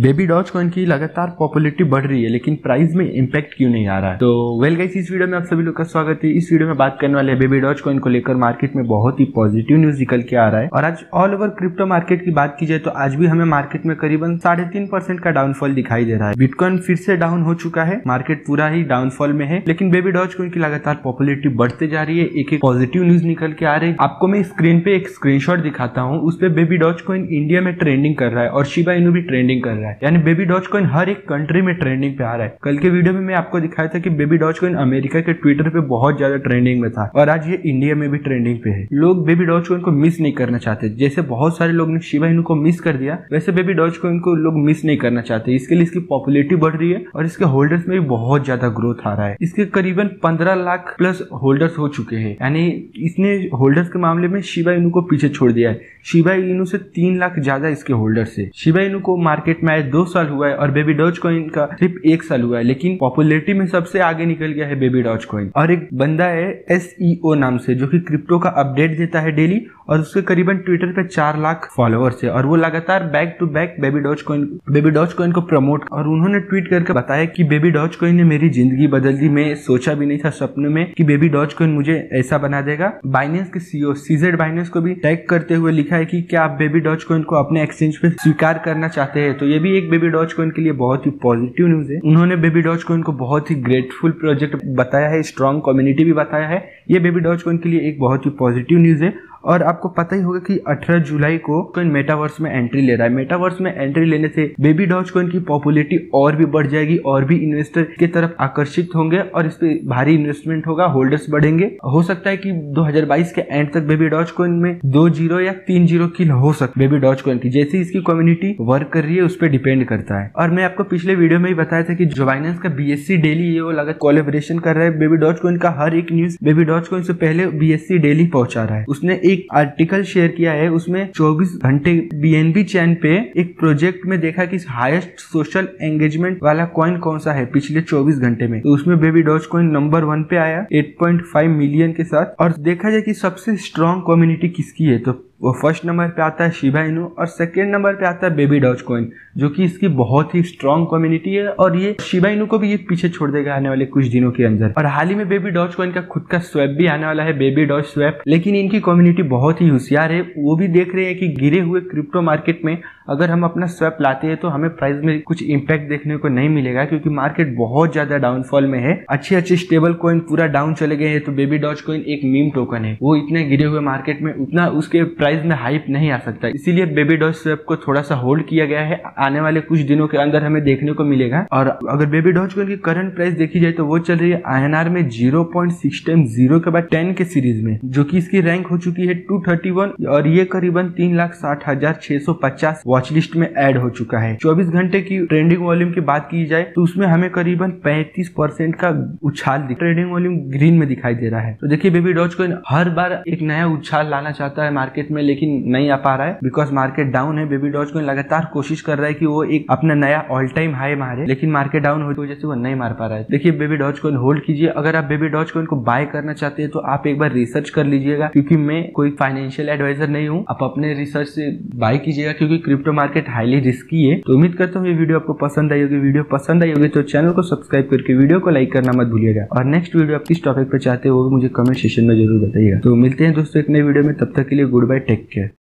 Baby doge coin की लगातार popularity बढ़ रही है, लेकिन प्राइस में इम्पैक्ट क्यों नहीं आ रहा है। तो वेल गाइस, इस वीडियो में आप सभी लोग का स्वागत है। इस वीडियो में बात करने वाले हैं बेबी डॉज कॉइन को लेकर मार्केट में बहुत ही पॉजिटिव न्यूज निकल के आ रहा है। और आज ऑल ओवर क्रिप्टो मार्केट की बात की जाए तो आज भी हमें मार्केट में करीबन 3.5% का डाउनफॉल दिखाई दे रहा है। बिटकॉइन फिर से डाउन हो चुका है, मार्केट पूरा ही डाउनफॉल में है, लेकिन बेबी डॉज कॉइन की लगातार पॉपुलरिटी बढ़ते जा रही है। एक एक पॉजिटिव न्यूज निकल के आ रही है। आपको मैं स्क्रीन पे एक स्क्रीनशॉट दिखाता हूँ, उसपे बेबी डॉज कॉइन इंडिया में ट्रेंडिंग कर रहा है और शिबा इनु भी ट्रेंडिंग कर रहा है, यानी बेबी डॉज कॉइन हर एक कंट्री में ट्रेंडिंग पे आ रहा है। कल के वीडियो में मैं आपको दिखाया था कि बेबी डॉज कॉइन अमेरिका के ट्विटर पे बहुत ज्यादा ट्रेंडिंग में था और आज ये इंडिया में भी ट्रेंडिंग पे है। लोग बेबी डॉज कॉइन को मिस नहीं करना चाहते। जैसे बहुत सारे लोग ने शिबा इनु को मिस कर दिया, वैसे बेबी डॉज कॉइन को लोग मिस नहीं करना चाहते। इसके लिए इसकी पॉपुलरिटी बढ़ रही है और इसके होल्डर्स में भी बहुत ज्यादा ग्रोथ आ रहा है। इसके करीबन 15 लाख प्लस होल्डर्स हो चुके हैं, यानी इसने होल्डर्स के मामले में शिबा इनु को पीछे छोड़ दिया है। शिबा इनु से 3 लाख ज्यादा इसके होल्डर्स है। शिबा इनु को मार्केट में 2 साल हुआ है और बेबी डॉज कॉइन का सिर्फ 1 साल हुआ है, लेकिन पॉपुलरिटी में सबसे आगे निकल गया है बेबी डॉज कॉइन। और एक बंदा है SEO नाम से, जो कि क्रिप्टो का अपडेट देता है डेली, और उसके करीबन ट्विटर पे 4 लाख फॉलोअर्स है और वो लगातार back to back baby doge coin को प्रमोट। और उन्होंने ट्वीट करके बताया कि बेबी डॉज कॉइन ने मेरी जिंदगी बदल दी, मैं सोचा भी नहीं था सपने में कि बेबी डॉज कॉइन मुझे ऐसा बना देगा। बाइनेंस के CEO CZ बाइनेंस को भी टैग करते हुए लिखा है कि क्या आप बेबी डॉज कॉइन को अपने एक्सचेंज पे स्वीकार करना चाहते हैं। तो ये भी एक बेबी डॉज कॉइन के लिए बहुत ही पॉजिटिव न्यूज है। उन्होंने बेबी डॉज कॉइन को बहुत ही ग्रेटफुल प्रोजेक्ट बताया है, स्ट्रॉन्ग कम्युनिटी भी बताया है। ये बेबी डॉज कॉइन के लिए एक बहुत ही पॉजिटिव न्यूज है। और आपको पता ही होगा कि 18 जुलाई को कॉइन मेटावर्स में एंट्री ले रहा है। मेटावर्स में एंट्री लेने से बेबी डॉज कॉइन की पॉपुलरिटी और भी बढ़ जाएगी और भी इन्वेस्टर के तरफ आकर्षित होंगे और इस पे भारी इन्वेस्टमेंट होगा, होल्डर्स बढ़ेंगे। हो सकता है कि 2022 के एंड तक बेबी डॉज कॉइन में 2 जीरो या 3 जीरो किल हो सकता है बेबी डॉज कॉइन की, जैसे इसकी कम्युनिटी वर्क कर रही है उस पर डिपेंड करता है। और मैं आपको पिछले वीडियो में ही बताया था कि जो बाइनेंस का BSC डेली ये वो लगातार कोलैबोरेशन कर रहा है। बेबी डॉज कॉइन का हर एक न्यूज बेबी डॉज कॉइन से पहले BSC डेली पहुंचा रहा है। उसने एक आर्टिकल शेयर किया है, उसमें 24 घंटे BNB चैन पे एक प्रोजेक्ट में देखा कि हाईएस्ट सोशल एंगेजमेंट वाला कॉइन कौन सा है पिछले 24 घंटे में। तो उसमें बेबी डॉज कॉइन नंबर 1 पे आया 8.5 मिलियन के साथ। और देखा जाए कि सबसे स्ट्रॉन्ग कम्युनिटी किसकी है, तो वो फर्स्ट नंबर पे आता है शिबा इनु और सेकंड नंबर पे आता है बेबी डॉज कॉइन, जो कि इसकी बहुत ही स्ट्रॉन्ग कम्युनिटी है। और ये शिबा इनु को भी ये पीछे छोड़ देगा आने वाले कुछ दिनों के अंदर। और हाल ही में बेबी डॉज कॉइन का खुद का स्वैप भी आने वाला है, बेबी डॉज स्वैप, लेकिन इनकी कम्युनिटी बहुत ही होशियार है। वो भी देख रहे हैं कि गिरे हुए क्रिप्टो मार्केट में अगर हम अपना स्वैप लाते हैं तो हमें प्राइस में कुछ इम्पैक्ट देखने को नहीं मिलेगा, क्योंकि मार्केट बहुत ज्यादा डाउनफॉल में है। अच्छे स्टेबल कॉइन पूरा डाउन चले गए हैं, तो बेबी डॉज कॉइन एक मीम टोकन है, वो इतने गिरे हुए मार्केट में उतना उसके प्राइस में हाइप नहीं आ सकता। इसीलिए बेबी डॉज स्वैप को थोड़ा सा होल्ड किया गया है, आने वाले कुछ दिनों के अंदर हमें देखने को मिलेगा। और अगर बेबी डॉज कॉइन की करंट प्राइस देखी जाए तो वो चल रही है INR में 0.6 × 0 के बाद 10 के सीरीज में, जो कि इसकी रैंक हो चुकी है 231 और ये करीबन 3,60,650 वॉच लिस्ट में एड हो चुका है। 24 घंटे की ट्रेंडिंग वॉल्यूम की बात की जाए तो उसमें हमें करीबन 35% का उछाल ट्रेंडिंग वॉल्यूम ग्रीन में दिखाई दे रहा है। तो देखिए बेबी डॉज कॉइन हर बार एक नया उछाल लाना चाहता है मार्केट में, लेकिन नहीं आ पा रहा है बिकॉज मार्केट डाउन है। बेबी डॉज कॉइन लगातार कोशिश कर रहा है कि वो एक अपना नया ऑल टाइम हाई मारे, लेकिन मार्केट डाउन होने की वजह से वो नहीं मार पा रहा है। देखिए बेबी डॉज कॉइन होल्ड कीजिए। अगर आप बेबी डॉज कॉइन को बाय करना चाहते हैं तो आप एक बार रिसर्च कर लीजिएगा, क्योंकि मैं कोई फाइनेंशियल एडवाइजर नहीं हूँ। आप अपने रिसर्च से बाय कीजिएगा, क्योंकि क्रिप्टो मार्केट हाईली रिस्की है। तो उम्मीद करता हूँ ये वीडियो आपको पसंद आई होगी। वीडियो पसंद आई होगी तो चैनल को सब्सक्राइब करके वीडियो को लाइक करना मत भूलिएगा। और नेक्स्ट वीडियो आप किस टॉपिक पे चाहते हो वो मुझे कमेंट सेक्शन में जरूर बताइएगा। तो मिलते हैं दोस्तों एक नए वीडियो में, तब तक के लिए गुड बाय, टेक केयर।